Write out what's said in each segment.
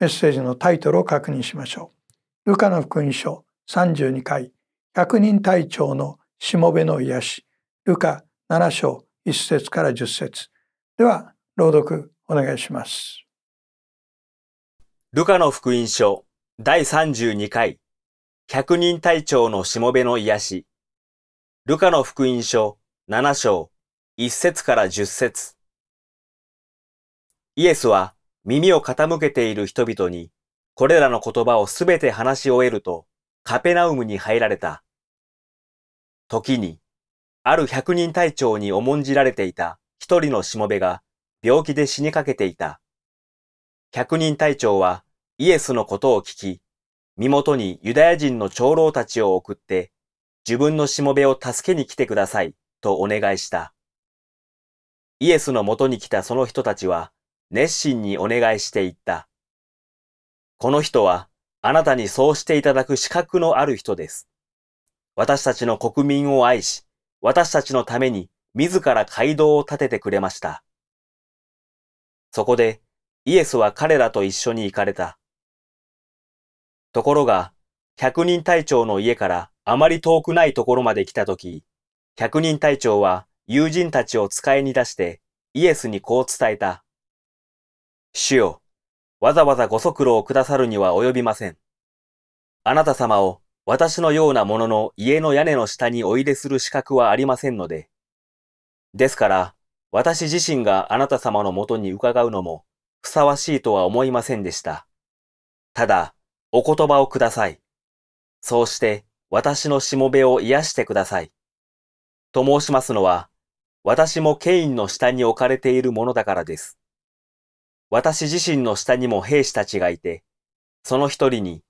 メッセージのタイトルを確認しましょう。ルカの福音書32回百人隊長のしもべの癒し、ルカ7章1節から10節。では朗読お願いします。ルカの福音書第32回百人隊長のしもべの癒し、ルカの福音書7章1節から10節。イエスは耳を傾けている人々にこれらの言葉をすべて話し終えるとカペナウムに入られた。時にある百人隊長に重んじられていた一人のしもべが病気で死にかけていた。百人隊長はイエスのことを聞き、身元にユダヤ人の長老たちを送って自分のしもべを助けに来てくださいとお願いした。イエスの元に来たその人たちは熱心にお願いしていった。この人はあなたにそうしていただく資格のある人です。私たちの国民を愛し、私たちのために自ら街道を建ててくれました。そこでイエスは彼らと一緒に行かれた。ところが、百人隊長の家からあまり遠くないところまで来たとき、百人隊長は友人たちを使いに出してイエスにこう伝えた。主よ、わざわざご足労をくださるには及びません。あなた様を私のような者の家の屋根の下にお入れする資格はありませんので。ですから、私自身があなた様のもとに伺うのもふさわしいとは思いませんでした。ただ、お言葉をください。そうして、私のしもべを癒してください。と申しますのは、私もケインの下に置かれているものだからです。私自身の下にも兵士たちがいて、その一人に、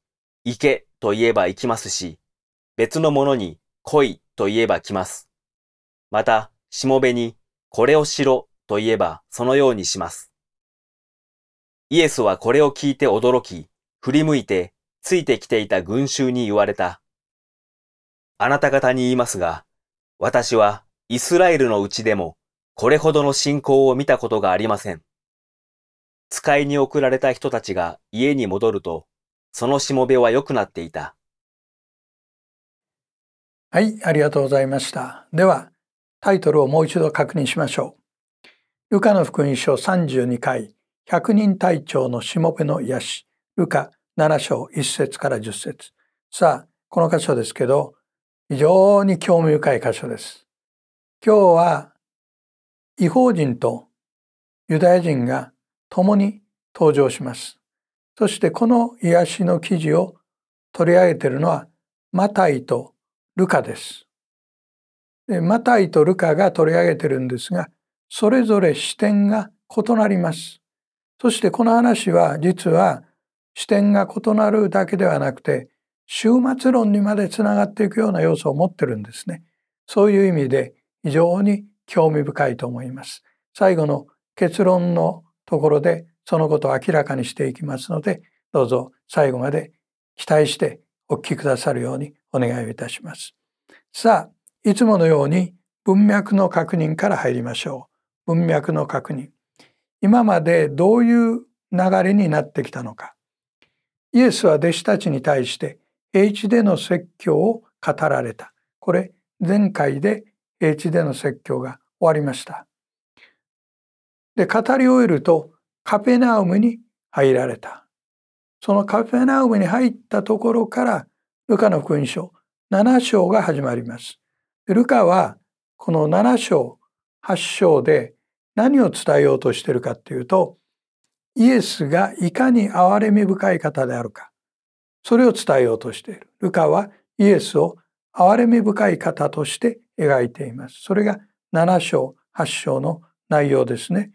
行けと言えば行きますし、別の者に来いと言えば来ます。また、しもべにこれをしろと言えばそのようにします。イエスはこれを聞いて驚き、振り向いてついてきていた群衆に言われた。あなた方に言いますが、私はイスラエルのうちでもこれほどの信仰を見たことがありません。使いに送られた人たちが家に戻ると、そのしもべは良くなっていた。はい、ありがとうございました。では、タイトルをもう一度確認しましょう。ルカの福音書32回、百人隊長のしもべの癒し、ルカ7章1節から10節。さあ、この箇所ですけど、非常に興味深い箇所です。今日は、異邦人とユダヤ人が共に登場します。そしてこの癒しの記事を取り上げているのはマタイとルカです。で、マタイとルカが取り上げているんですが、それぞれ視点が異なります。そしてこの話は実は視点が異なるだけではなくて、終末論にまでつながっていくような要素を持ってるんですね。そういう意味で非常に興味深いと思います。最後の結論のところで、そのことを明らかにしていきますので、どうぞ最後まで期待してお聞きくださるようにお願いをいたします。さあ、いつものように文脈の確認から入りましょう。文脈の確認。今までどういう流れになってきたのか。イエスは弟子たちに対して平地での説教を語られた。これ、前回で平地での説教が終わりました。で、語り終えると、カペナウムに入られた。そのカペナウムに入ったところからルカの福音書7章が始まります。ルカはこの7章8章で何を伝えようとしているかっていうと、イエスがいかに憐れみ深い方であるか、それを伝えようとしている。ルカはイエスを憐れみ深い方として描いています。それが7章8章の内容ですね。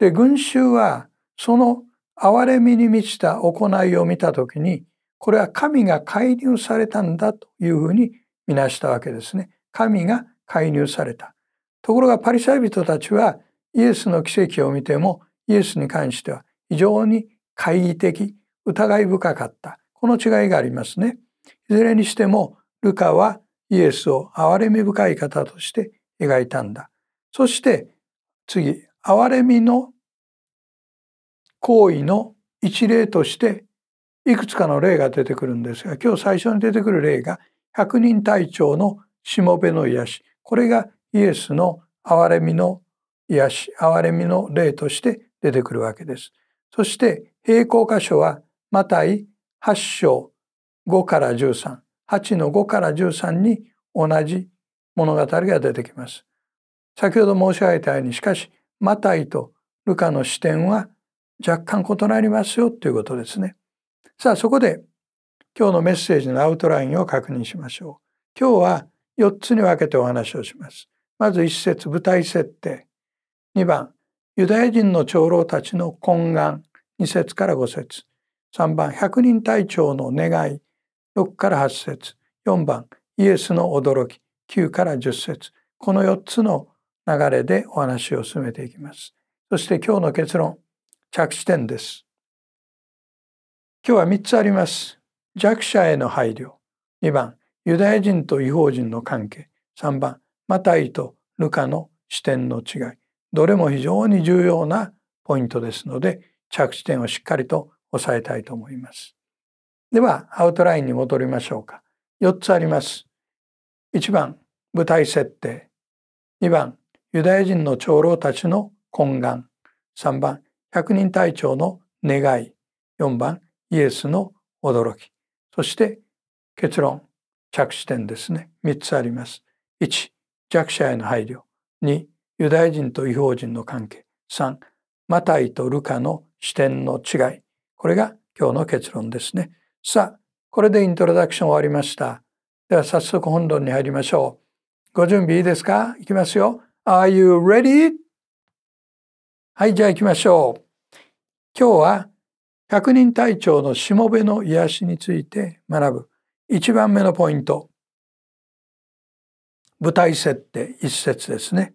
で、群衆はその憐れみに満ちた行いを見たときに、これは神が介入されたんだというふうに見なしたわけですね。神が介入された。ところがパリサイ人たちはイエスの奇跡を見ても、イエスに関しては非常に懐疑的、疑い深かった。この違いがありますね。いずれにしてもルカはイエスを憐れみ深い方として描いたんだ。そして次、憐れみの行為の一例としていくつかの例が出てくるんですが、今日最初に出てくる例が百人隊長のしもべの癒し、これがイエスの憐れみの癒し、憐れみの例として出てくるわけです。そして並行箇所はマタイ8章5から13、8の5から13に同じ物語が出てきます。先ほど申し上げたように、しかしマタイとルカの視点は若干異なりますよということですね。さあ、そこで今日のメッセージのアウトラインを確認しましょう。今日は4つに分けてお話をします。まず1節、舞台設定。2番、ユダヤ人の長老たちの懇願。2節から5節。3番、百人隊長の願い。6から8節。4番、イエスの驚き。9から10節。この4つの流れでお話を進めていきます。そして今日の結論、着地点です。今日は3つあります。弱者への配慮。2番、ユダヤ人と異邦人の関係。3番、マタイとルカの視点の違い。どれも非常に重要なポイントですので、着地点をしっかりと押さえたいと思います。では、アウトラインに戻りましょうか。4つあります。1番、舞台設定。2番、ユダヤ人の長老たちの懇願。3番、百人隊長の願い。4番、イエスの驚き。そして結論、着地点ですね。3つあります。1、弱者への配慮。2、ユダヤ人と異邦人の関係。3、マタイとルカの視点の違い。これが今日の結論ですね。さあ、これでイントロダクション終わりました。では早速本論に入りましょう。ご準備いいですか？いきますよ。Are you ready? はい、じゃあ行きましょう。今日は百人隊長のしもべの癒しについて学ぶ1番目のポイント、舞台設定、一節ですね。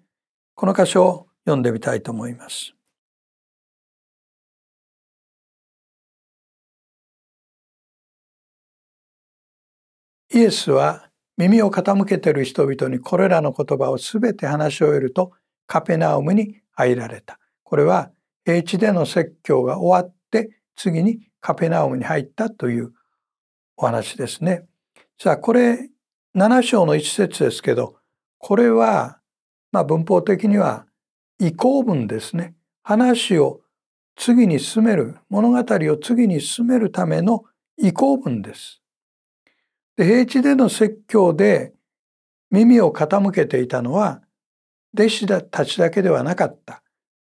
この箇所を読んでみたいと思います。イエスは耳を傾けている人々にこれらの言葉をすべて話し終えるとカペナウムに入られた。これは平地での説教が終わって次にカペナウムに入ったというお話ですね。さあ、これ7章の一節ですけど、これは文法的には移行文ですね。話を次に進める、物語を次に進めるための移行文です。で、平地での説教で耳を傾けていたのは弟子たちだけではなかった。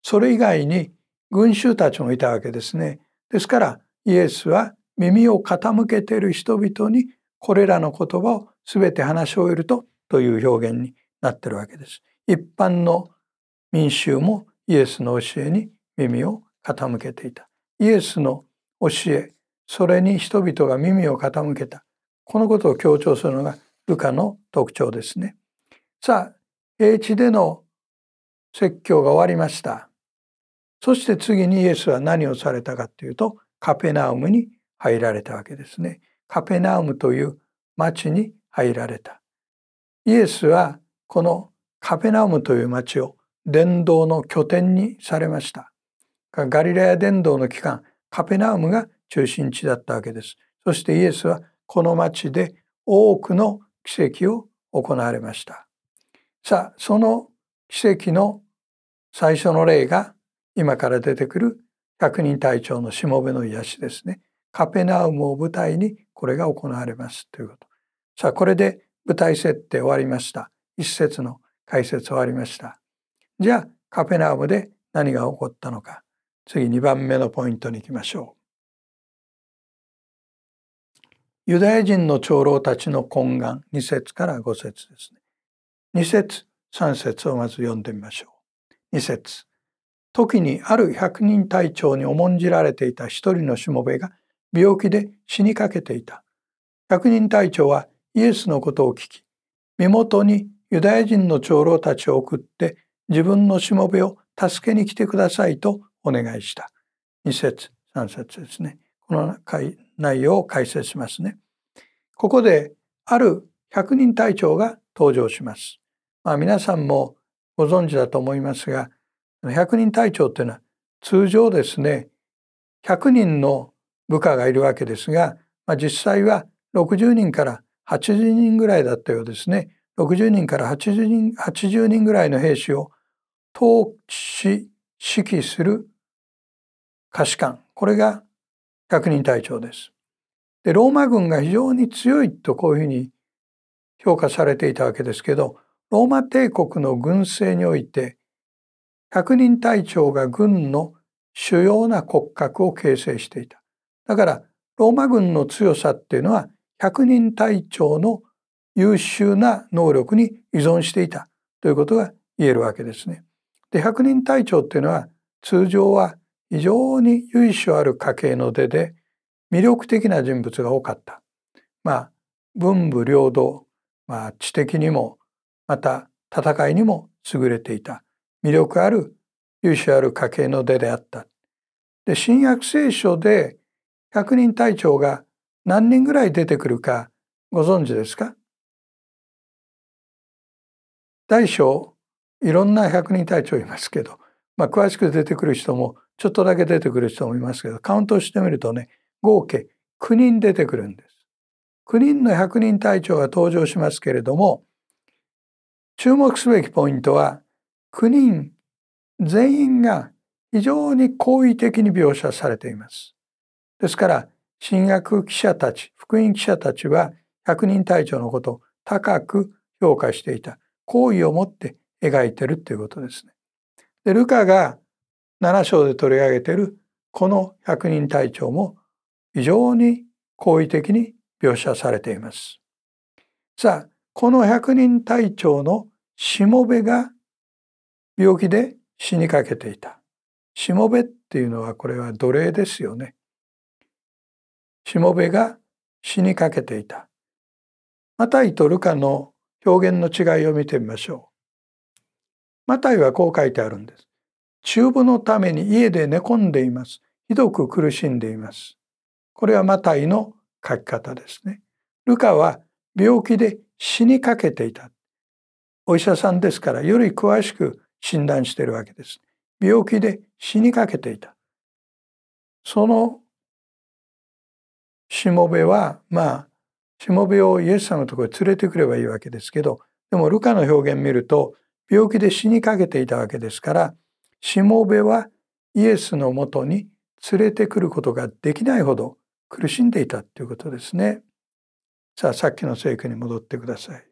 それ以外に群衆たちもいたわけですね。ですからイエスは耳を傾けている人々にこれらの言葉を全て話し終えるとという表現になっているわけです。一般の民衆もイエスの教えに耳を傾けていた。イエスの教え、それに人々が耳を傾けた。このことを強調するのがルカの特徴ですね。さあ、平地での説教が終わりました。そして次にイエスは何をされたかというと、カペナウムに入られたわけですね。カペナウムという町に入られた。イエスはこのカペナウムという町を伝道の拠点にされました。ガリラヤ伝道の期間、カペナウムが中心地だったわけです。そしてイエスはこの町で多くの奇跡を行われました。さあ、その奇跡の最初の例が今から出てくる百人隊長のしもべの癒しですね。カペナウムを舞台にこれが行われますということ。さあ、これで舞台設定終わりました。一節の解説終わりました。じゃあカペナウムで何が起こったのか。次、2番目のポイントに行きましょう。ユダヤ人の長老たちの懇願、2節から5節ですね。2節、3節をまず読んでみましょう。2節。時にある百人隊長に重んじられていた一人のしもべが病気で死にかけていた。百人隊長はイエスのことを聞き、身元にユダヤ人の長老たちを送って自分のしもべを助けに来てくださいとお願いした。2節、3節ですね。この内容を解説しますね。ここである百人隊長が登場します。皆さんもご存知だと思いますが、百人隊長というのは通常ですね、100人の部下がいるわけですが、実際は60人から80人ぐらいだったようですね。60人から80人ぐらいの兵士を統治指揮する下士官、これが100人隊長です。で、ローマ軍が非常に強いとこういうふうに評価されていたわけですけど、ローマ帝国の軍政において100人隊長が軍の主要な骨格を形成していた。だからローマ軍の強さっていうのは100人隊長の優秀な能力に依存していたということが言えるわけですね。で、100人隊長っていうのは通常は非常に由緒ある家系の出で魅力的な人物が多かった。文武両道、知的にもまた戦いにも優れていた魅力ある由緒ある家系の出であった。で、新約聖書で100人隊長が何人ぐらい出てくるかご存知ですか？大小いろんな100人隊長いますけど、詳しく出てくる人もちょっとだけ出てくる人もいますけど、カウントしてみるとね、合計9人出てくるんです。9人の100人隊長が登場しますけれども、注目すべきポイントは9人全員が非常に好意的に描写されています。ですから新約記者たち、福音記者たちは100人隊長のことを高く評価していた。好意を持って描いてるということですね。で、ルカが7章で取り上げているこの100人隊長も非常に好意的に描写されています。さあ、この100人隊長のしもべが病気で死にかけていた。しもべっていうのはこれは奴隷ですよね。しもべが死にかけていた。マタイとルカの表現の違いを見てみましょう。マタイはこう書いてあるんです。中母のために家で寝込んでいます。ひどく苦しんでいます。これはマタイの書き方ですね。ルカは病気で死にかけていた。お医者さんですからより詳しく診断しているわけです。病気で死にかけていた。そのしもべはしもべをイエス様のところに連れてくればいいわけですけど、でもルカの表現見ると病気で死にかけていたわけですから、しもべはイエスのもとに連れてくることができないほど苦しんでいたということですね。さあ、さっきの聖句に戻ってください。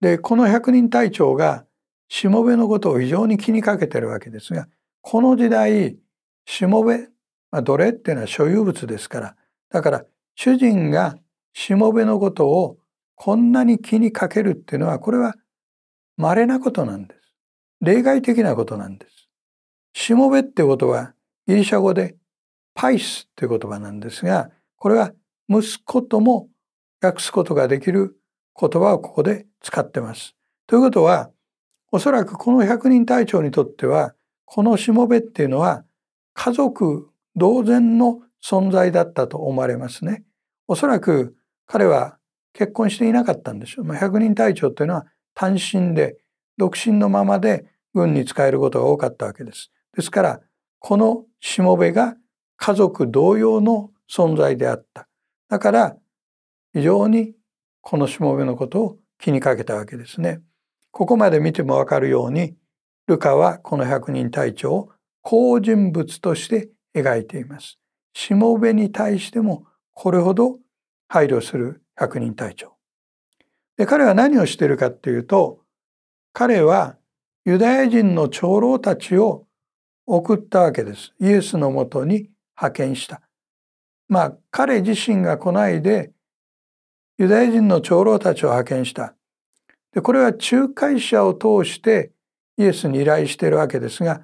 で、この100人隊長がしもべのことを非常に気にかけているわけですが、この時代しもべ、奴隷っていうのは所有物ですから、だから主人がしもべのことをこんなに気にかけるっていうのはこれは稀なことなんです。例外的なことなんです。しもべっていうことはギリシャ語でパイスという言葉なんですが、これは息子とも訳すことができる言葉をここで使ってます。ということは、おそらくこの100人隊長にとっては、このしもべっていうのは家族同然の存在だったと思われますね。おそらく彼は結婚していなかったんでしょう。100人隊長というのは単身で独身のままで軍に仕えることが多かったわけです。ですからこのしもべが家族同様の存在であった。だから非常にこのしもべのことを気にかけたわけですね。ここまで見てもわかるように、ルカはこの100人隊長を好人物として描いています。しもべに対してもこれほど配慮する100人隊長。で、彼は何をしているかっていうと、彼はユダヤ人の長老たちを送ったわけです。イエスのもとに派遣した。彼自身が来ないでユダヤ人の長老たちを派遣した。で、これは仲介者を通してイエスに依頼しているわけですが、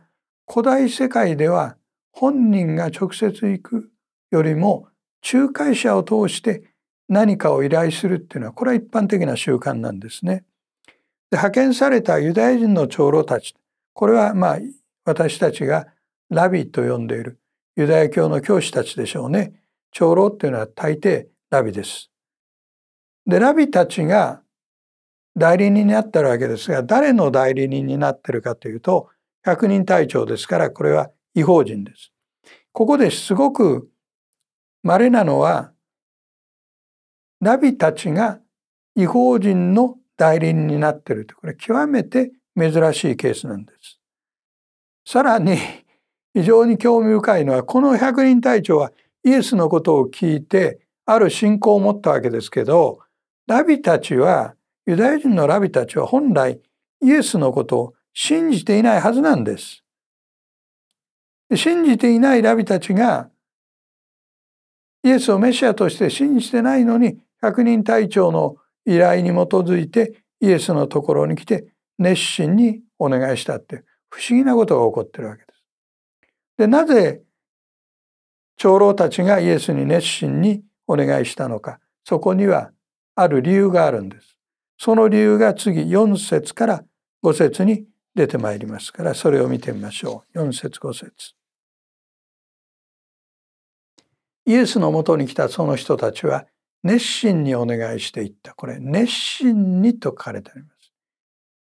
古代世界では本人が直接行くよりも仲介者を通して何かを依頼するっていうのはこれは一般的な習慣なんですね。で、派遣されたユダヤ人の長老たち、これは私たちがラビと呼んでいるユダヤ教の教師たちでしょうね。長老っていうのは大抵ラビです。で、ラビたちが代理人になってるわけですが、誰の代理人になってるかというと、100人隊長ですから、これは異邦人です。ここですごく稀なのは、ナビたちが異邦人の代理人になっていると、これ極めて珍しいケースなんです。さらに非常に興味深いのは、この百人隊長はイエスのことを聞いてある信仰を持ったわけですけど、ラビたちは、ユダヤ人のラビたちは本来イエスのことを信じていないはずなんです。信じていないラビたちがイエスをメシアとして信じてないのに、百人隊長の依頼に基づいてイエスのところに来て熱心にお願いしたって、不思議なことが起こってるわけです。で、なぜ長老たちがイエスに熱心にお願いしたのか、そこにはある理由があるんです。その理由が次4節から5節に出てまいりますから、それを見てみましょう。4節5節。イエスのもとに来たその人たちは熱心にお願いしていった。これ「熱心に」と書かれてあります。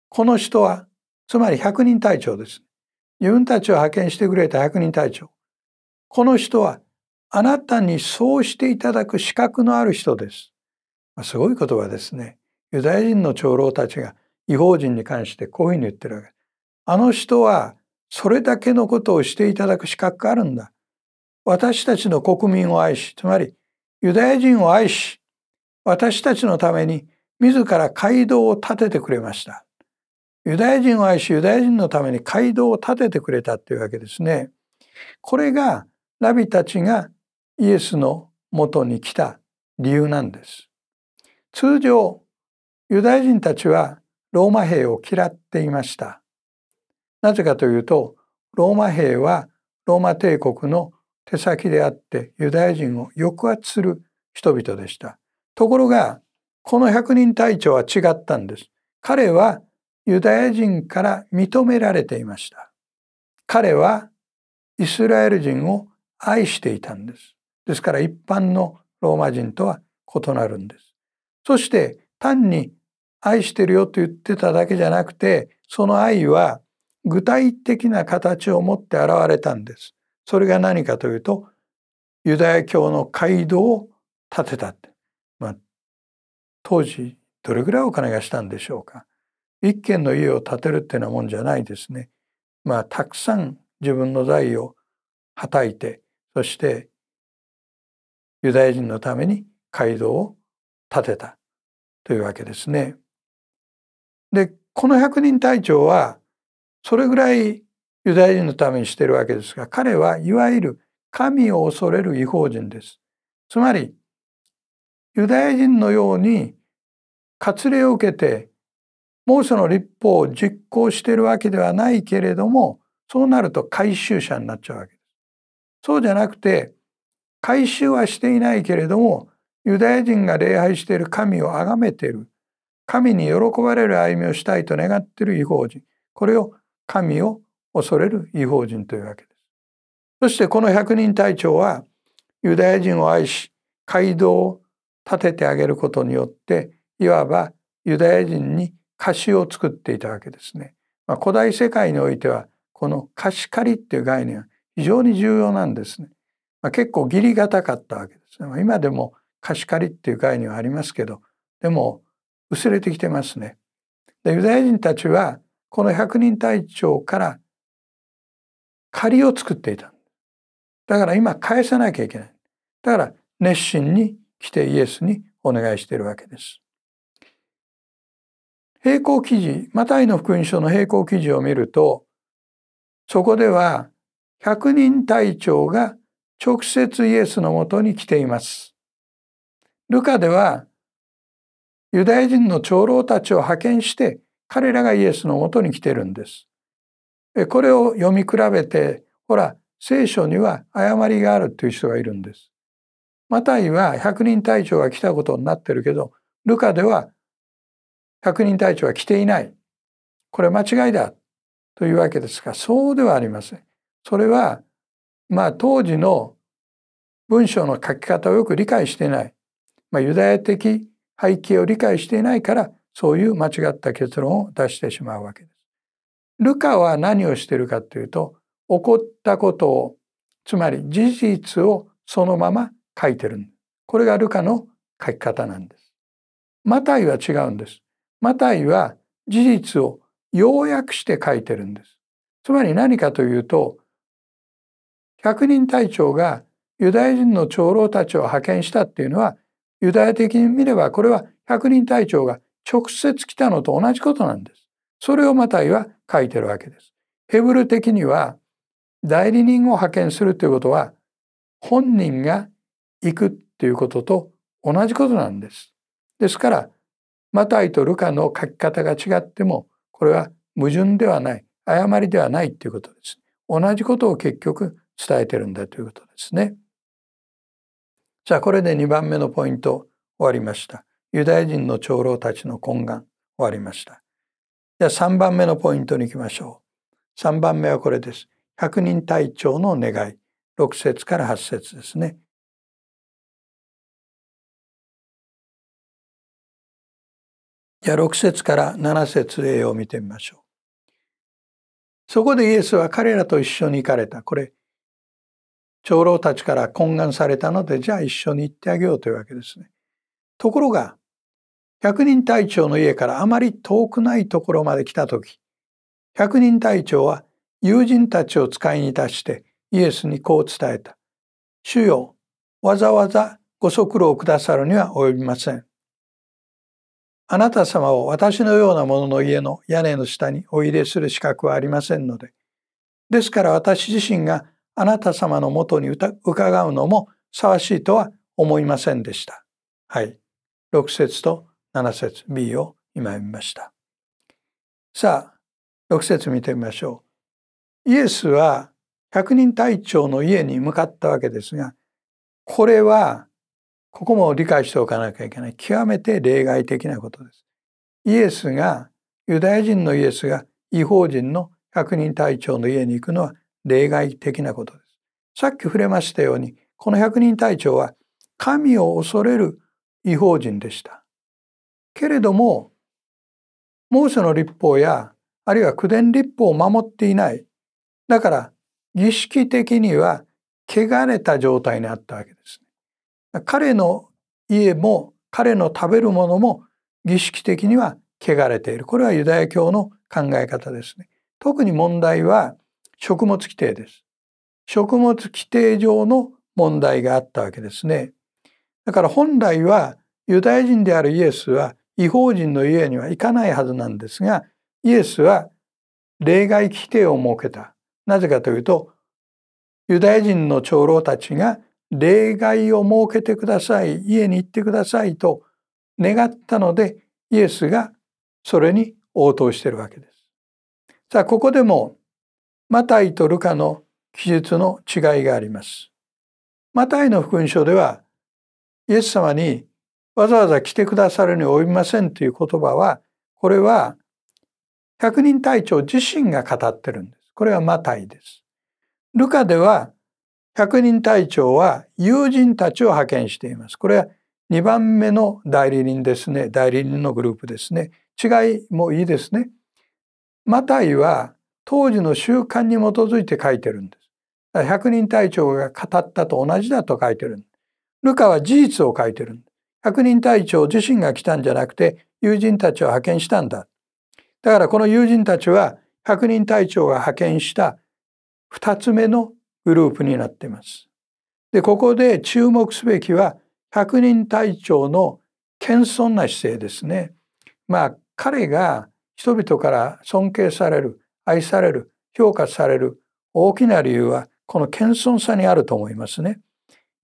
この人はつまり百人隊長です。自分たちを派遣してくれた百人隊長。この人はあなたにそうしていただく資格のある人です。すごい言葉ですね。ユダヤ人の長老たちが異邦人に関してこういうふうに言ってるわけ。あの人はそれだけのことをしていただく資格があるんだ。私たちの国民を愛し、つまりユダヤ人を愛し、私たちのために自ら街道を建ててくれました。ユダヤ人を愛し、ユダヤ人のために街道を建ててくれたっていうわけですね。これがラビたちがイエスのもとに来た理由なんです。通常ユダヤ人たちはローマ兵を嫌っていました。なぜかというと、ローマ兵はローマ帝国の手先であって、ユダヤ人を抑圧する人々でした。ところがこの百人隊長は違ったんです。彼はユダヤ人から認められていました。彼はイスラエル人を愛していたんです。ですから一般のローマ人とは異なるんです。そして単に愛してるよと言ってただけじゃなくて、その愛は具体的な形を持って現れたんです。それが何かというと、ユダヤ教の街道を建てたって。当時どれぐらいお金がしたんでしょうか。一軒の家を建てるっていうようなもんじゃないですね。たくさん自分の財をはたいて、そしてユダヤ人のために街道を建てたというわけですね。で、この百人隊長はそれぐらいユダヤ人のためにしているわけですが、彼はいわゆる神を恐れる異邦人です。つまりユダヤ人のように割礼を受けてモーセの律法を実行しているわけではないけれども、そうなると改宗者になっちゃうわけです。そうじゃなくて、改宗はしていないけれどもユダヤ人が礼拝している神を崇めている、神に喜ばれる歩みをしたいと願っている異邦人、これを神を恐れる異邦人というわけです。そしてこの百人隊長はユダヤ人を愛し、街道を建ててあげることによって、いわばユダヤ人に貸しを作っていたわけですね。古代世界においてはこの貸し借りっていう概念は非常に重要なんですね。結構義理堅かったわけですね。今でも貸し借りっていう概念はありますけど、でも薄れてきてますね。で、ユダヤ人たちはこの百人隊長から借りを作っていた。だから今返さなきゃいけない。だから熱心に来てイエスにお願いしているわけです。並行記事、マタイの福音書の並行記事を見ると、そこでは百人隊長が直接イエスのもとに来ています。ルカではユダヤ人の長老たちを派遣して彼らがイエスのもとに来てるんです。これを読み比べて、ほら聖書には誤りがあるという人がいるんです。マタイは百人隊長が来たことになってるけど、ルカでは百人隊長は来ていない。これ間違いだというわけですが、そうではありません。それは当時の文章の書き方をよく理解していない。ユダヤ的背景を理解していないから、そういう間違った結論を出してしまうわけです。ルカは何をしているかというと、起こったことを、つまり事実をそのまま書いてる。これがルカの書き方なんです。マタイは違うんです。マタイは事実を要約して書いてるんです。つまり何かというと、百人隊長がユダヤ人の長老たちを派遣したっていうのは、ユダヤ的に見ればこれは百人隊長が直接来たのと同じことなんです。それをマタイは書いてるわけです。ヘブル的には代理人を派遣するということは、本人が行くっていうことと同じことなんです。ですからマタイとルカの書き方が違っても、これは矛盾ではない、誤りではないということです。同じことを結局伝えてるんだということですね。じゃあこれで2番目のポイント終わりました。ユダヤ人の長老たちの懇願終わりました。じゃあ3番目のポイントに行きましょう。3番目はこれです。百人隊長の願い。6節から8節ですね。じゃあ6節から7節Aを見てみましょう。そこでイエスは彼らと一緒に行かれた。これ長老たちから懇願されたので、じゃあ一緒に行ってあげようというわけですね。ところが百人隊長の家からあまり遠くないところまで来た時、百人隊長は友人たちを使いに出してイエスにこう伝えた。主よ、わざわざご足労くださるには及びません。あなた様を私のような者の家の屋根の下にお入れする資格はありませんので、ですから私自身があなた様のもとに伺うのもふさわしいとは思いませんでした。はい。6節と7節 B を今見ました。さあ、6節見てみましょう。イエスは百人隊長の家に向かったわけですが、これは、ここも理解しておかなきゃいけない。極めて例外的なことです。イエスが、ユダヤ人のイエスが異邦人の百人隊長の家に行くのは例外的なことです。さっき触れましたように、この百人隊長は神を恐れる異邦人でした。けれども、モーセの律法や、あるいは九伝律法を守っていない。だから、儀式的には汚れた状態にあったわけですね。彼の家も彼の食べるものも儀式的には汚れている。これはユダヤ教の考え方ですね。特に問題は食物規定です。食物規定上の問題があったわけですね。だから本来はユダヤ人であるイエスは異邦人の家には行かないはずなんですが、イエスは例外規定を設けた。なぜかというと、ユダヤ人の長老たちが例外を設けてください、家に行ってくださいと願ったので、イエスがそれに応答しているわけです。さあ、ここでもマタイとルカの記述の違いがあります。マタイの福音書では、イエス様にわざわざ来てくださるに及びませんという言葉は、これは百人隊長自身が語ってるんです。これはマタイです。ルカでは百人隊長は友人たちを派遣しています。これは2番目の代理人ですね。代理人のグループですね。違いもいいですね。マタイは当時の習慣に基づいて書いてるんです。だから百人隊長が語ったと同じだと書いてるんです。ルカは事実を書いてるんです。百人隊長自身が来たんじゃなくて友人たちを派遣したんだ。だからこの友人たちは百人隊長が派遣した2つ目のグループになっています。で、ここで注目すべきは百人隊長の謙遜な姿勢ですね。まあ彼が人々から尊敬される、愛される、評価される大きな理由はこの謙遜さにあると思いますね。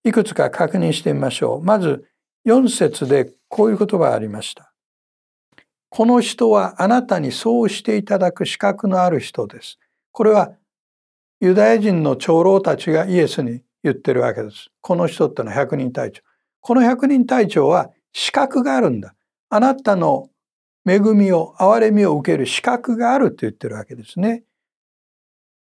いくつか確認してみましょう。まず4節でこういう言葉がありました。この人はあなたにそうしていただく資格のある人です。これはユダヤ人の長老たちがイエスに言ってるわけです。この人ってのは百人隊長。この百人隊長は資格があるんだ。あなたの恵みを、憐れみを受ける資格があると言ってるわけですね。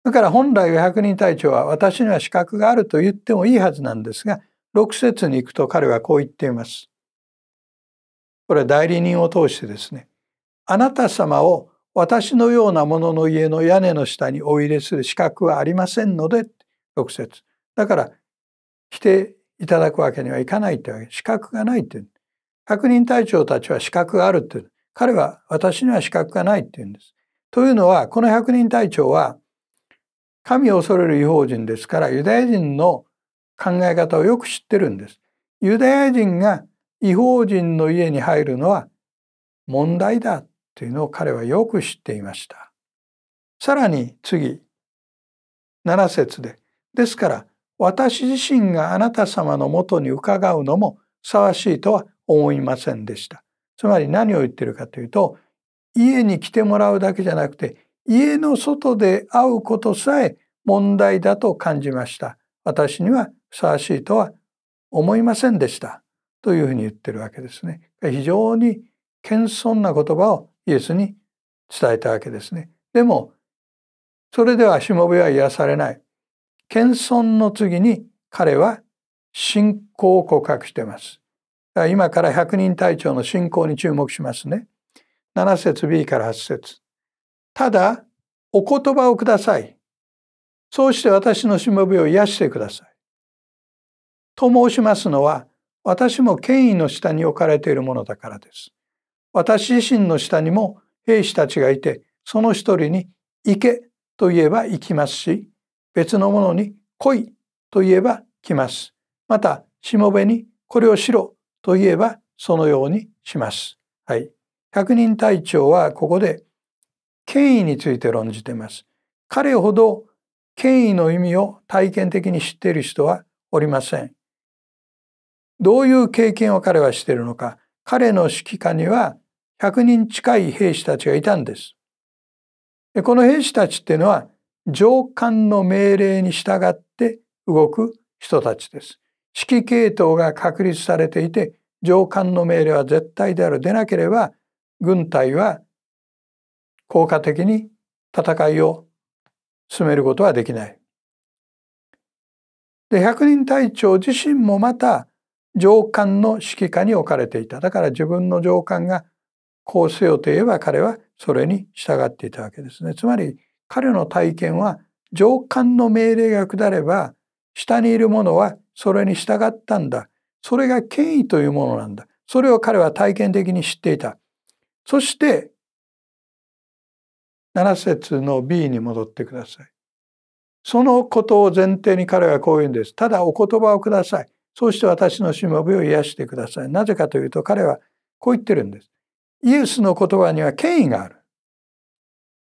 だから本来は百人隊長は私には資格があると言ってもいいはずなんですが、6節に行くと彼はこう言っています。これは代理人を通してですね。あなた様を私のような者の家の屋根の下にお入れする資格はありませんので、6節。だから来ていただくわけにはいかないってわけ。資格がないっていう。百人隊長たちは資格があるっていう。彼は私には資格がないっていうんです。というのは、この百人隊長は神を恐れる異邦人ですから、ユダヤ人の考え方をよく知ってるんです。ユダヤ人が異邦人の家に入るのは問題だというのを彼はよく知っていました。さらに次、7節で、ですから私自身があなた様のもとに伺うのもふさわしいとは思いませんでした。つまり何を言ってるかというと、家に来てもらうだけじゃなくて、家の外で会うことさえ問題だと感じました。私にはふさわしいとは思いませんでした。というふうに言ってるわけですね。非常に謙遜な言葉をイエスに伝えたわけですね。でもそれではしもべは癒されない。謙遜の次に彼は信仰を告白しています。だから今から百人隊長の信仰に注目しますね。7節 B から8節。ただお言葉をください。そうして私のしもべを癒してください。と申しますのは、私も権威の下に置かれているものだからです。私自身の下にも兵士たちがいて、その一人に行けと言えば行きますし、別の者に来いと言えば来ます。また、しもべにこれをしろと言えばそのようにします。はい。百人隊長はここで権威について論じています。彼ほど権威の意味を体験的に知っている人はおりません。どういう経験を彼はしているのか。彼の指揮下には100人近い兵士たちがいたんです。で、この兵士たちっていうのは上官の命令に従って動く人たちです。指揮系統が確立されていて、上官の命令は絶対である。でなければ軍隊は効果的に戦いを進めることはできない。で、100人隊長自身もまた上官の指揮下に置かれていた。だから自分の上官がこうせよといえば彼はそれに従っていたわけですね。つまり彼の体験は上官の命令が下れば下にいる者はそれに従ったんだ。それが権威というものなんだ。それを彼は体験的に知っていた。そして7節の B に戻ってください。そのことを前提に彼はこう言うんです。ただお言葉をください。そうして私のしもべを癒してください。なぜかというと彼はこう言ってるんです。イエスの言葉には権威がある。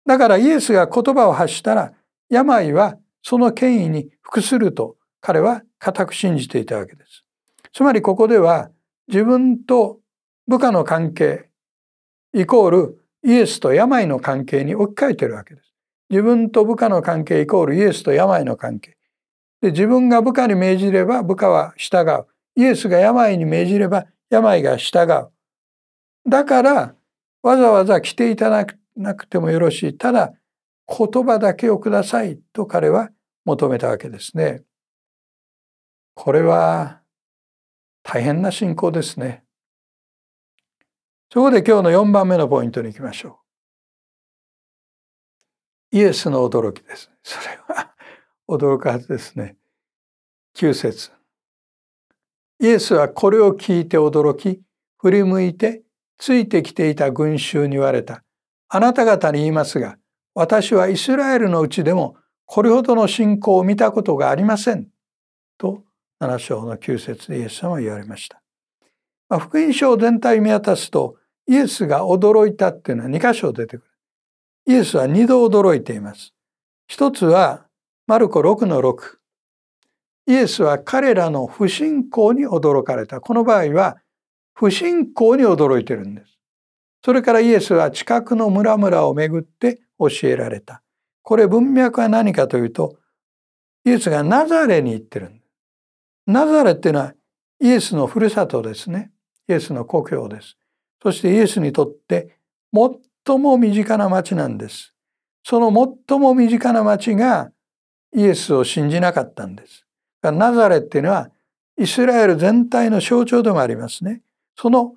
だからイエスが言葉を発したら病はその権威に服すると彼は固く信じていたわけです。つまりここでは自分と部下の関係イコールイエスと病の関係に置き換えてるわけです。自分と部下の関係イコールイエスと病の関係。で、自分が部下に命じれば部下は従う。イエスが病に命じれば病が従う。だからわざわざ来ていただかなくてもよろしい。ただ言葉だけをくださいと彼は求めたわけですね。これは大変な信仰ですね。そこで今日の4番目のポイントに行きましょう。イエスの驚きです。それは驚くはずですね。9節。イエスはこれを聞いて驚き、振り向いてついてきていた群衆に言われた。あなた方に言いますが、私はイスラエルのうちでもこれほどの信仰を見たことがありません。と7章の9節でイエス様は言われました。福音書全体見渡すと、イエスが驚いたっていうのは2箇所出てくる。イエスは2度驚いています。一つはマルコ 6の6。イエスは彼らの不信仰に驚かれた。この場合は不信仰に驚いてるんです。それからイエスは近くの村々を巡って教えられた。これ文脈は何かというと、イエスがナザレに行ってるんです。ナザレっていうのはイエスのふるさとですね。イエスの故郷です。そしてイエスにとって最も身近な町なんです。その最も身近な町がイエスを信じなかったんです。ナザレっていうのはイスラエル全体の象徴でもありますね。その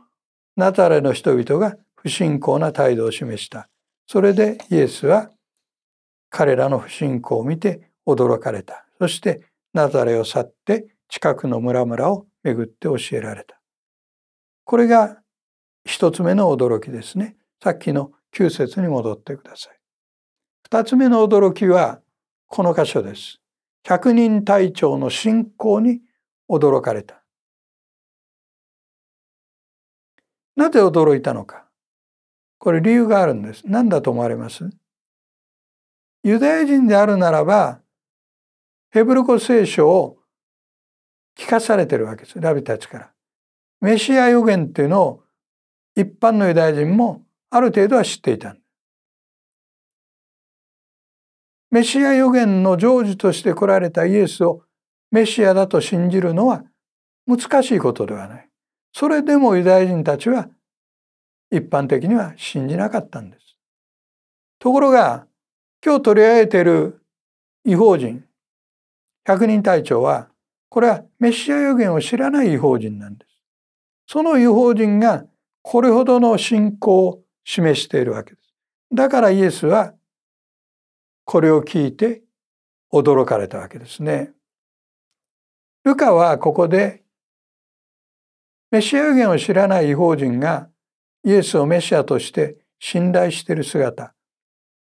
ナザレの人々が不信仰な態度を示した。それでイエスは彼らの不信仰を見て驚かれた。そしてナザレを去って近くの村々を巡って教えられた。これが一つ目の驚きですね。さっきの9節に戻ってください。二つ目の驚きはこの箇所です。百人隊長の信仰に驚かれた。なぜ驚いたのか。これ理由があるんです。何だと思われます？ユダヤ人であるならばヘブル語聖書を聞かされてるわけです。ラビたちから。メシア予言っていうのを一般のユダヤ人もある程度は知っていた。メシア予言の成就として来られたイエスをメシアだと信じるのは難しいことではない。それでもユダヤ人たちは一般的には信じなかったんです。ところが今日取り上げている異邦人、百人隊長はこれはメシア予言を知らない異邦人なんです。その異邦人がこれほどの信仰を示しているわけです。だからイエスはこれを聞いて驚かれたわけですね。ルカはここでメシア予言を知らない異邦人がイエスをメシアとして信頼している姿、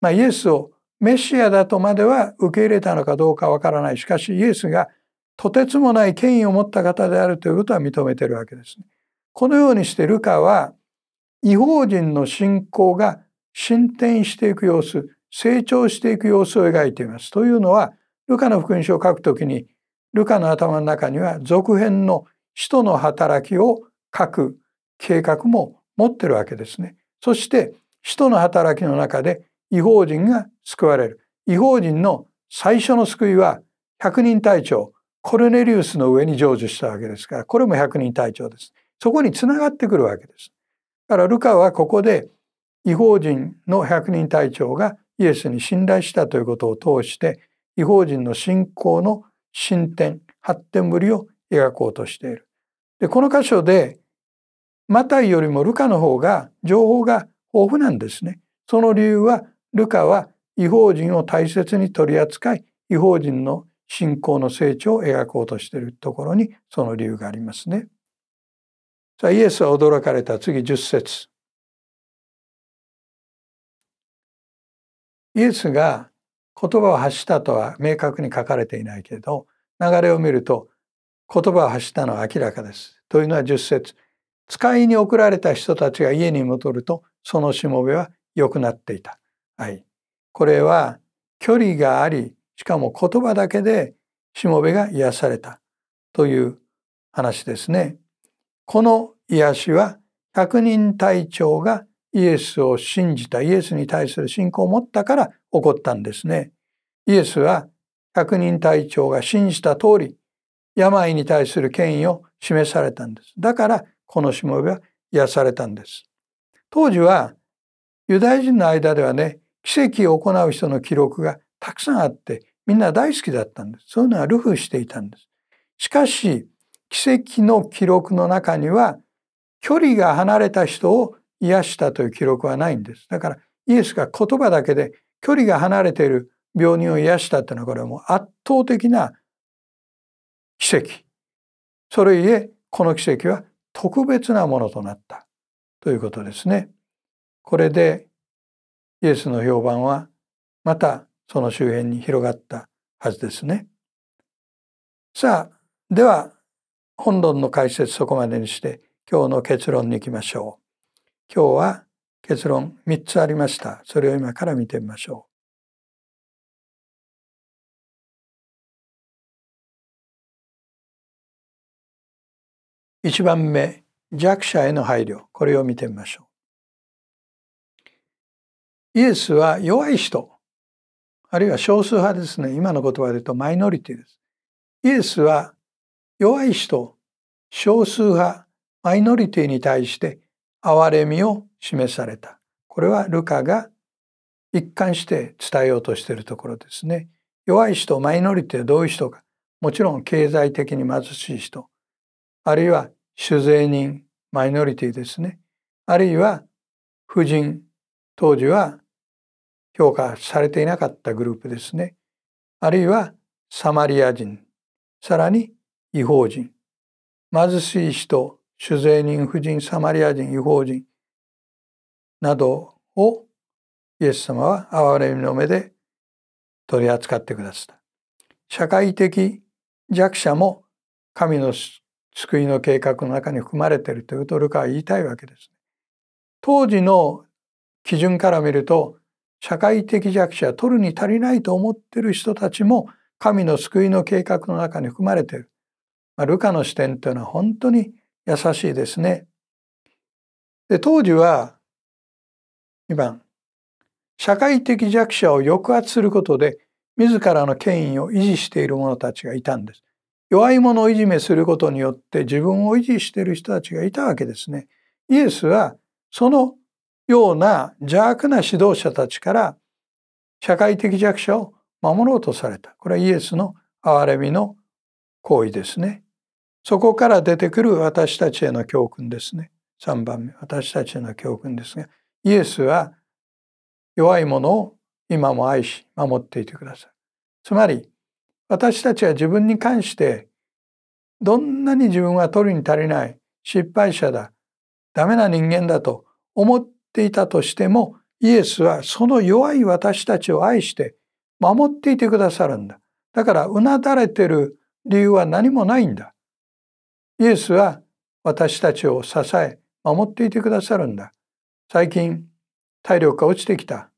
イエスをメシアだとまでは受け入れたのかどうかわからない。しかしイエスがとてつもない権威を持った方であるということは認めているわけですね。このようにしてルカは異邦人の信仰が進展していく様子、成長していく様子を描いています。というのはルカの福音書を書くときにルカの頭の中には続編の使徒の働きを書く計画も持ってるわけですね。そして使徒の働きの中で異邦人が救われる。異邦人の最初の救いは百人隊長コルネリウスの上に成就したわけですから、これも百人隊長です。そこにつながってくるわけです。だからルカはここで異邦人の百人隊長がイエスに信頼したということを通して異邦人の信仰の進展、発展ぶりを描こうとしている。で、この箇所でマタイよりもルカの方が情報が豊富なんですね。その理由はルカは異邦人を大切に取り扱い、異邦人の信仰の成長を描こうとしているところにその理由がありますね。さあ、イエスは驚かれた。次10節。イエスが言葉を発したとは明確に書かれていないけれど、流れを見ると言葉を発したのは明らかです。というのは10節。使いに送られた人たちが家に戻ると、そのしもべは良くなっていた。はい。これは距離があり、しかも言葉だけでしもべが癒されたという話ですね。この癒しは百人隊長がイエスを信じた、イエスに対する信仰を持ったから起こったんですね。イエスは百人隊長が信じた通り、病に対する権威を示されたんです。だからこのしもべは癒されたんです。当時はユダヤ人の間ではね、奇跡を行う人の記録がたくさんあって、みんな大好きだったんです。そういうのは流布していたんです。しかし、奇跡の記録の中には、距離が離れた人を癒したという記録はないんです。だからイエスが言葉だけで距離が離れている病人を癒したというのは、これはもう圧倒的な奇跡。それゆえこの奇跡は特別なものとなったということですね。これでイエスの評判はまたその周辺に広がったはずですね。さあ、では本論の解説、そこまでにして今日の結論に行きましょう。今日は結論3つありました。それを今から見てみましょう。1番目、弱者への配慮。これを見てみましょう。イエスは弱い人、あるいは少数派ですね。今の言葉で言うとマイノリティです。イエスは弱い人、少数派、マイノリティに対して憐れみを示された。これはルカが一貫して伝えようとしているところですね。弱い人、マイノリティはどういう人か。もちろん経済的に貧しい人。あるいは酒税人、マイノリティですね。あるいは婦人。当時は評価されていなかったグループですね。あるいはサマリア人、さらに異邦人、貧しい人、酒税人、婦人、サマリア人、異邦人などをイエス様は憐れみの目で取り扱ってくださった。社会的弱者も神の救いの計画の中に含まれているというとルカは言いたいわけです。当時の基準から見ると、社会的弱者、取るに足りないと思っている人たちも神の救いの計画の中に含まれている。ルカの視点というのは本当に優しいですね。で、当時は2番、社会的弱者を抑圧することで自らの権威を維持している者たちがいたんです。弱い者をいじめすることによって自分を維持している人たちがいたわけですね。イエスはそのような邪悪な指導者たちから社会的弱者を守ろうとされた。これはイエスの憐れみの行為ですね。そこから出てくる私たちへの教訓ですね。3番目、私たちへの教訓ですが、イエスは弱い者を今も愛し守っていてください。つまり私たちは自分に関して、どんなに自分は取るに足りない、失敗者だ、ダメな人間だと思っていたとしても、イエスはその弱い私たちを愛して守っていてくださるんだ。だからうなだれてる理由は何もないんだ。イエスは私たちを支え守っていてくださるんだ。最近体力が落ちてきた、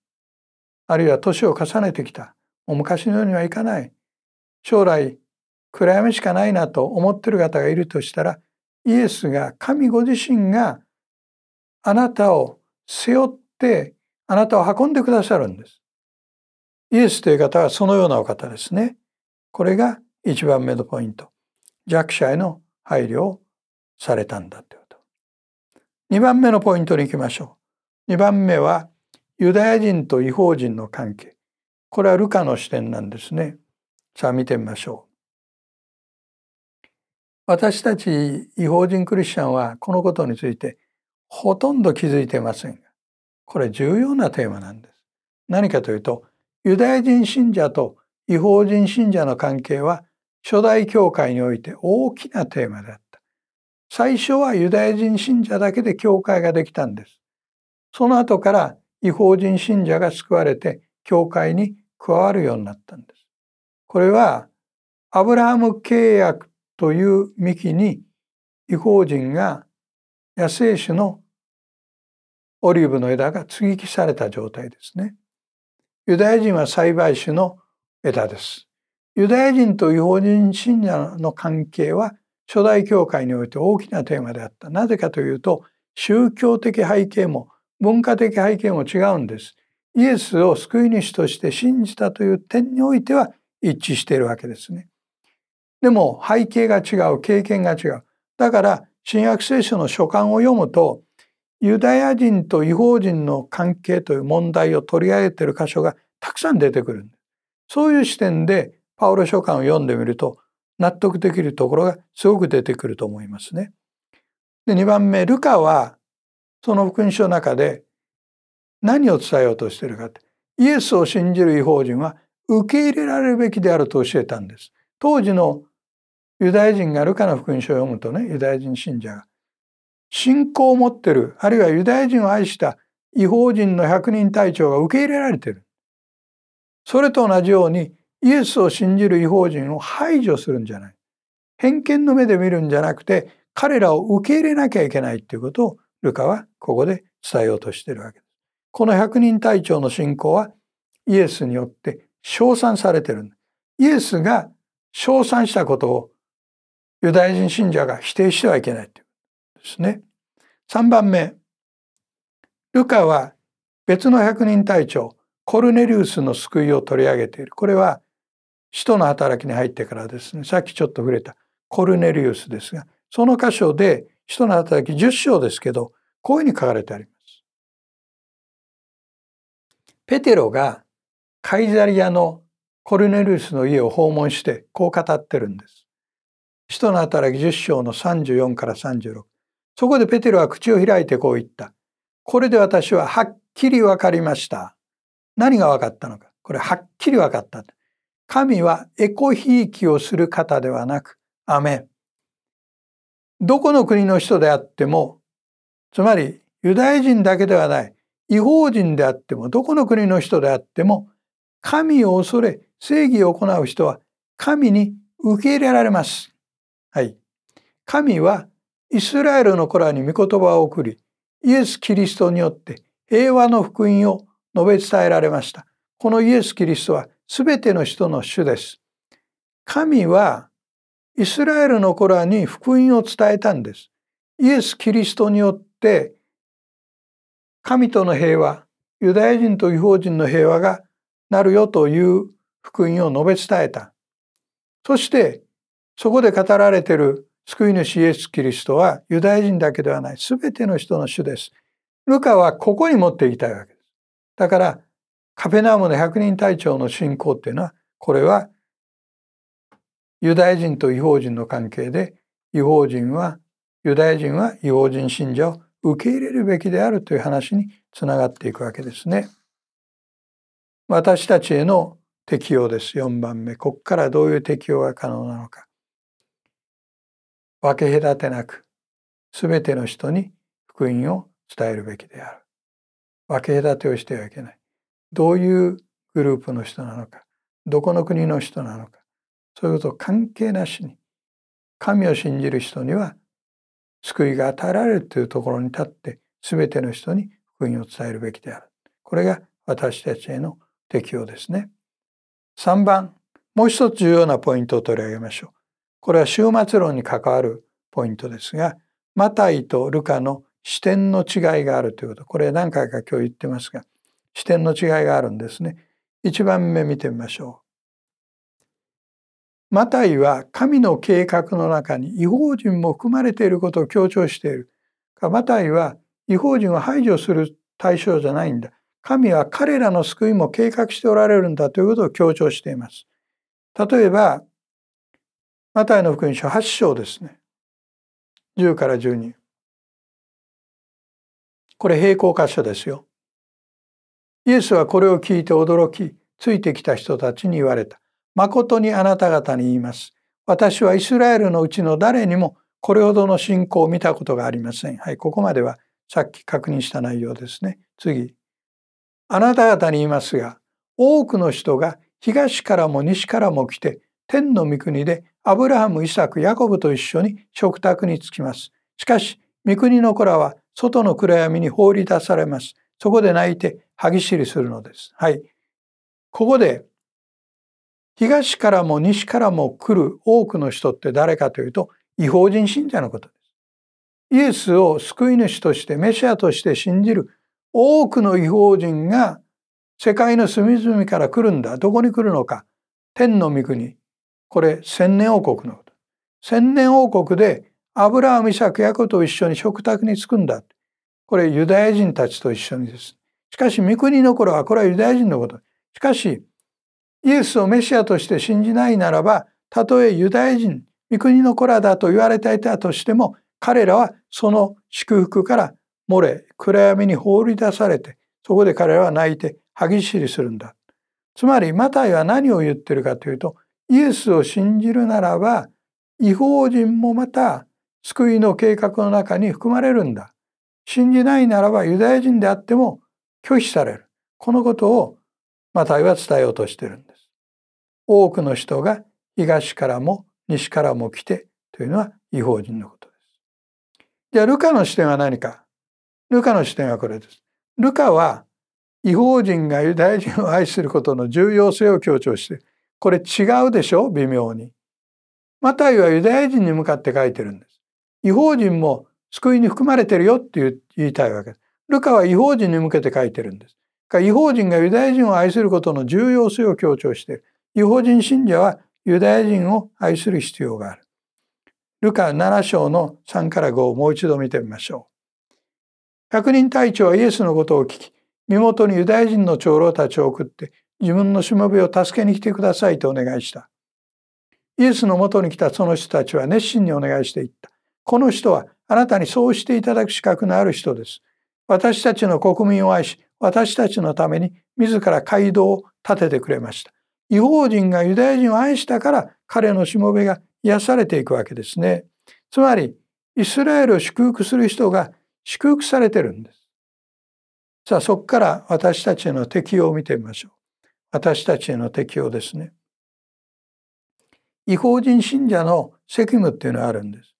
あるいは年を重ねてきた、もう昔のようにはいかない、将来暗闇しかないなと思っている方がいるとしたら、イエスが、神ご自身があなたを背負ってあなたを運んでくださるんです。イエスという方はそのようなお方ですね。これが1番目のポイント。弱者への配慮をされたんだということ。2番目のポイントに行きましょう。2番目はユダヤ人と異邦人の関係。これはルカの視点なんですね。さあ見てみましょう。私たち異邦人クリスチャンはこのことについてほとんど気づいていませんが、これ重要なテーマなんです。何かというと、ユダヤ人信者と異邦人信者の関係は初代教会において大きなテーマであった。最初はユダヤ人信者だけで教会ができたんです。その後から異邦人信者が救われて教会に加わるようになったんです。これはアブラハム契約という幹に異邦人が野生種のオリーブの枝が接ぎ木された状態ですね。ユダヤ人は栽培種の枝です。ユダヤ人と異邦人信者の関係は初代教会において大きなテーマであった。なぜかというと、宗教的背景も文化的背景も違うんです。イエスを救い主として信じたという点においては一致しているわけですね。でも背景が違う、経験が違う。だから新約聖書の書簡を読むと、ユダヤ人と異邦人の関係という問題を取り上げている箇所がたくさん出てくるんです。そういう視点でパウロ書簡を読んでみると納得できるところがすごく出てくると思いますね。で、2番目、ルカはその福音書の中で何を伝えようとしているかって、イエスを信じる異邦人は受け入れられるべきであると教えたんです。当時のユダヤ人がルカの福音書を読むとね、ユダヤ人信者が信仰を持っている、あるいはユダヤ人を愛した異邦人の百人隊長が受け入れられている。それと同じようにイエスを信じる異邦人を排除するんじゃない。偏見の目で見るんじゃなくて、彼らを受け入れなきゃいけないということをルカはここで伝えようとしているわけです。この百人隊長の信仰はイエスによって称賛されている。イエスが称賛したことをユダヤ人信者が否定してはいけないということですね。3番目、ルカは別の百人隊長コルネリウスの救いを取り上げている。これは使徒の働きに入ってからですね、さっきちょっと触れたコルネリウスですが、その箇所で使徒の働き10章ですけど、こういうふうに書かれてあります。ペテロがカイザリアのコルネリウスの家を訪問してこう語ってるんです。使徒の働き10章の34から36。そこでペテロは口を開いてこう言った。これで私ははっきりわかりました。何が分かったのか。これはっきり分かった。神はエコひいきをする方ではなく、アメン。どこの国の人であっても、つまりユダヤ人だけではない、異邦人であっても、どこの国の人であっても、神を恐れ、正義を行う人は神に受け入れられます。はい。神はイスラエルの子らに御言葉を送り、イエス・キリストによって平和の福音を述べ伝えられました。このイエス・キリストはすべての人の主です。神はイスラエルの子らに福音を伝えたんです。イエス・キリストによって神との平和、ユダヤ人と異邦人の平和がなるよという福音を述べ伝えた。そしてそこで語られている救い主イエス・キリストはユダヤ人だけではない、すべての人の主です。ルカはここに持っていきたいわけです。だからカペナームの百人隊長の信仰っていうのは、これはユダヤ人と異邦人の関係で、ユダヤ人は異邦人信者を受け入れるべきであるという話につながっていくわけですね。私たちへの適用です。4番目。ここからどういう適用が可能なのか。分け隔てなく、すべての人に福音を伝えるべきである。分け隔てをしてはいけない。どういうグループの人なのか、どこの国の人なのか、そういうこと関係なしに、神を信じる人には救いが与えられるというところに立って、すべての人に福音を伝えるべきである。これが私たちへの適用ですね。3番、もう一つ重要なポイントを取り上げましょう。これは終末論に関わるポイントですが、マタイとルカの視点の違いがあるということ。これ何回か今日言ってますが、視点の違いがあるんですね。1番目見てみましょう。マタイは神の計画の中に異邦人も含まれていることを強調している。マタイは異邦人を排除する対象じゃないんだ。神は彼らの救いも計画しておられるんだということを強調しています。例えば、マタイの福音書8章ですね。10から12。これ並行箇所ですよ。イエスはこれを聞いて驚き、ついてきた人たちに言われた。誠にあなた方に言います。私はイスラエルのうちの誰にもこれほどの信仰を見たことがありません。はい、ここまではさっき確認した内容ですね。次。あなた方に言いますが、多くの人が東からも西からも来て、天の御国でアブラハム、イサク、ヤコブと一緒に食卓に着きます。しかし、御国の子らは外の暗闇に放り出されます。そこで泣いて歯ぎしりするのです。はい。ここで、東からも西からも来る多くの人って誰かというと、異邦人信者のことです。イエスを救い主として、メシアとして信じる多くの異邦人が世界の隅々から来るんだ。どこに来るのか。天の御国。これ、千年王国のこと。千年王国でアブラハム、イサク、ヤコブと一緒に食卓に着くんだ。これ、ユダヤ人たちと一緒にです。しかし、御国の頃は、これはユダヤ人のこと。しかし、イエスをメシアとして信じないならば、たとえユダヤ人、御国の子らだと言われていたとしても、彼らはその祝福から漏れ、暗闇に放り出されて、そこで彼らは泣いて歯ぎしりするんだ。つまり、マタイは何を言ってるかというと、イエスを信じるならば、異邦人もまた救いの計画の中に含まれるんだ。信じないならばユダヤ人であっても拒否される。このことをマタイは伝えようとしているんです。多くの人が東からも西からも来てというのは異邦人のことです。じゃあルカの視点は何か。ルカの視点はこれです。ルカは異邦人がユダヤ人を愛することの重要性を強調している。これ違うでしょ、微妙に。マタイはユダヤ人に向かって書いてるんです。異邦人も救いに含まれてるよって言いたいわけです。ルカは異邦人に向けて書いてるんです。異邦人がユダヤ人を愛することの重要性を強調している。異邦人信者はユダヤ人を愛する必要がある。ルカ7章の3から5をもう一度見てみましょう。百人隊長はイエスのことを聞き、身元にユダヤ人の長老たちを送って、自分のしもべを助けに来てくださいとお願いした。イエスの元に来たその人たちは熱心にお願いしていった。この人はあなたにそうしていただく資格のある人です。私たちの国民を愛し、私たちのために自ら街道を建ててくれました。異邦人がユダヤ人を愛したから彼のしもべが癒されていくわけですね。つまりイスラエルを祝福する人が祝福されてるんです。さあそこから私たちへの適応を見てみましょう。私たちへの適応ですね。異邦人信者の責務っていうのがあるんです。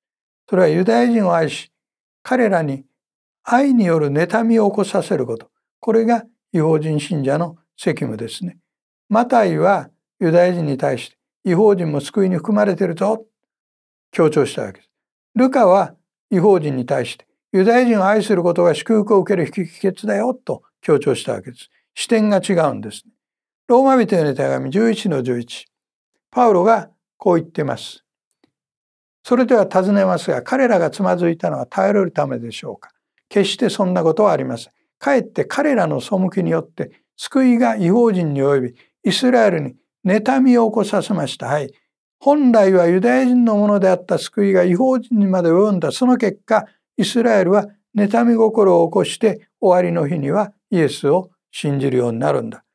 それはユダヤ人を愛し彼らに愛による妬みを起こさせること。これが異邦人信者の責務ですね。マタイはユダヤ人に対して異邦人も救いに含まれていると強調したわけです。ルカは異邦人に対してユダヤ人を愛することが祝福を受ける秘訣だよと強調したわけです。視点が違うんですね。ローマ人への手紙 11:11。パウロがこう言っています。それでは尋ねますが、彼らがつまずいたのは頼れるためでしょうか。決してそんなことはありません。かえって彼らの背きによって救いが異邦人に及びイスラエルに妬みを起こさせました。はい。本来はユダヤ人のものであった救いが異邦人にまで及んだ。その結果、イスラエルは妬み心を起こして終わりの日にはイエスを信じるようになるんだ。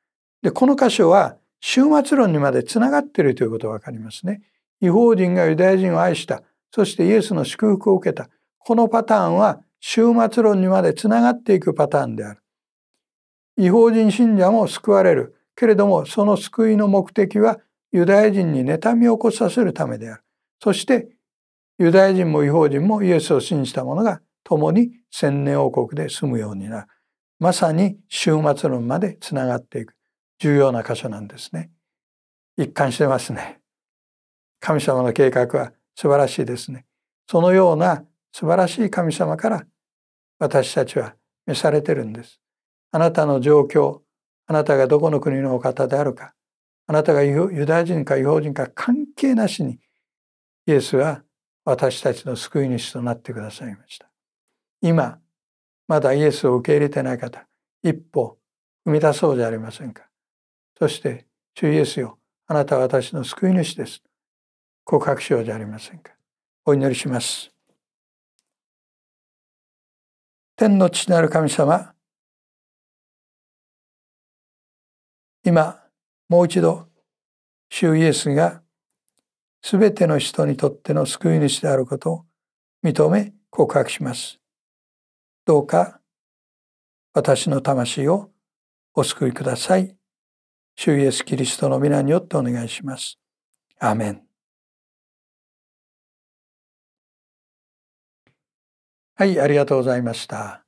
で、この箇所は終末論にまでつながっているということがわかりますね。異邦人がユダヤ人を愛した。そしてイエスの祝福を受けた。このパターンは終末論にまでつながっていくパターンである。異邦人信者も救われる。けれどもその救いの目的はユダヤ人に妬みを起こさせるためである。そしてユダヤ人も異邦人もイエスを信じた者が共に千年王国で住むようになる。まさに終末論までつながっていく重要な箇所なんですね。一貫してますね。神様の計画は素晴らしいですね。そのような素晴らしい神様から私たちは召されてるんです。あなたの状況、あなたがどこの国のお方であるか、あなたがユダヤ人か異邦人か関係なしに、イエスは私たちの救い主となってくださいました。今、まだイエスを受け入れてない方、一歩踏み出そうじゃありませんか。そして、主イエスよ、あなたは私の救い主です。告白しようじゃありませんか。お祈りします。天の父なる神様、今もう一度主イエスがすべての人にとっての救い主であることを認め告白します。どうか私の魂をお救いください。主イエスキリストの皆によってお願いします。アーメン。はい、ありがとうございました。